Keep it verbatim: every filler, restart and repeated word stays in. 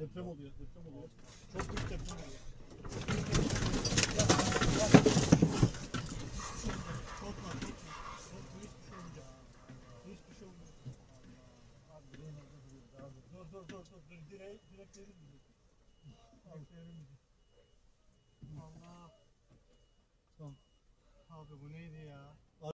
Deprem oluyor, deprem oluyor. Çok büyük deprem oluyor. Dur dur dur dur direğe direkt verir miyiz? Allah. Tamam. Abi bu neydi ya?